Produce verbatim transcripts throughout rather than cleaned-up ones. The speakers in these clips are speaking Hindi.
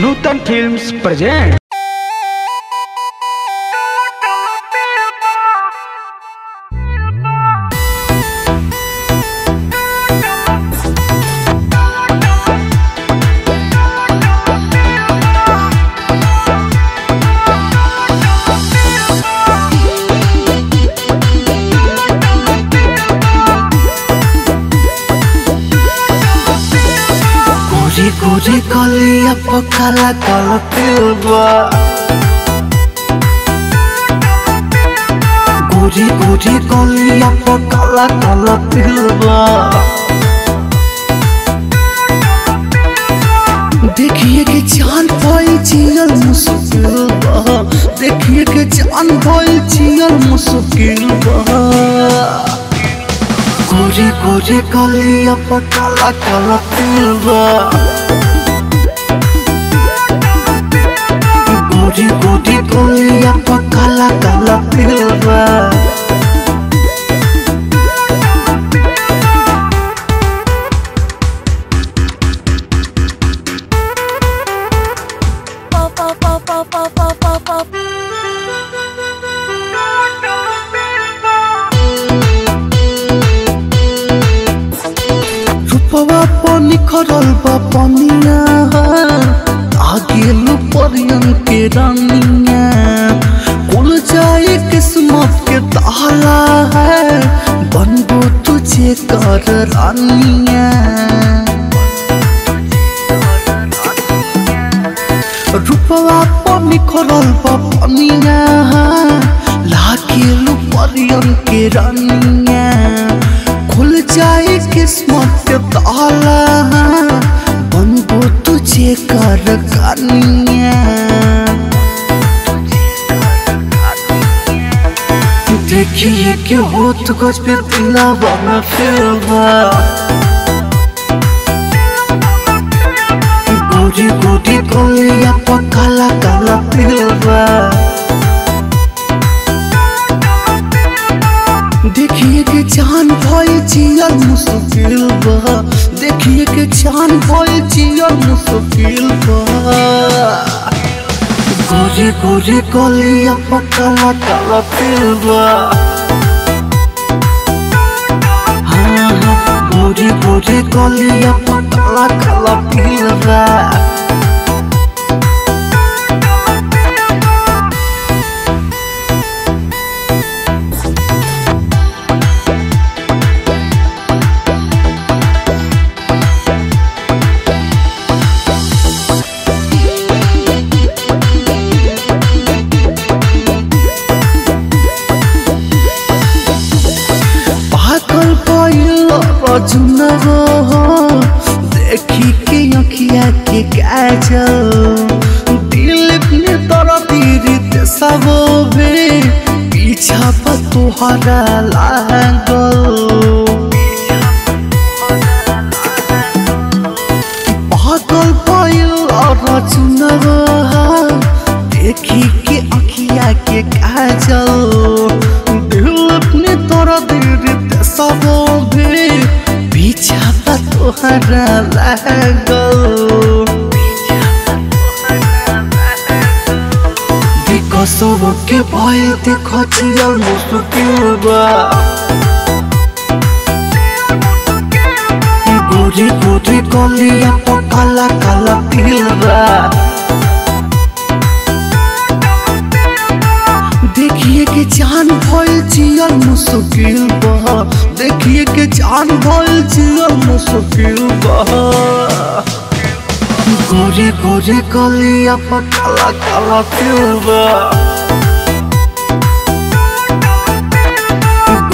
नूतन फिल्म्स प्रेजेंट गोरी कलिया पर काला काला तिल बा, गोरी गोरी कलिया पर काला काला तिल बा। देखिए के जान भाई जियल मुश्किल बा, देखिए के जान भाई जियल मुश्किल बा। गोरी गोरी कलिया पर काला काला तिल बा, गोरी गोरी कलिया पर काला काला तिल बा। निखरल बा पनिया, आगे लो परियन के रानिया। कुल जाए किस्मत के ताला है, बनबो तुझे कर रानिया। रूपवा पर निखरल बा पनिया, लागे लो परियन के रानिया। खुल जाए किस्मत के ताला है, बनबो तुझे कर कानिया। देखिए के होत गज पे दिलवा में फिरवा, गोरी गोरी कलिया पर काला काला तिल बा। देखिए के जान भाई जियल मुश्किल बा, देखिए के जान भाई जियल मुश्किल बा। गोरी गोरी कलिया पर काला काला तिल बा, गोरी गोरी कलिया पर काला काला तिल बा। देखी के अखिया के काजल, दिल अपने तोरा दीरी सब भे पीछा पर तुहरा लागल। पागल भइल रचुनवा, देखी के अखिया के काजल, दिल अपने तोरा दीरी सब भे पीछा तोहरा लागल। के भय देखो जियल मुश्किल बा, गोरी गोरी कलिया पर काला काला तिल बा। देखिए के जान भइल जियल मुश्किल बा, देखिए के जान भइल जियल मुश्किल बा। गोरी गोरी कलिया पर काला काला तिल बा,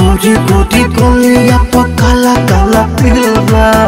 गोरी गोरी कलिया पर काला काला तिल बा।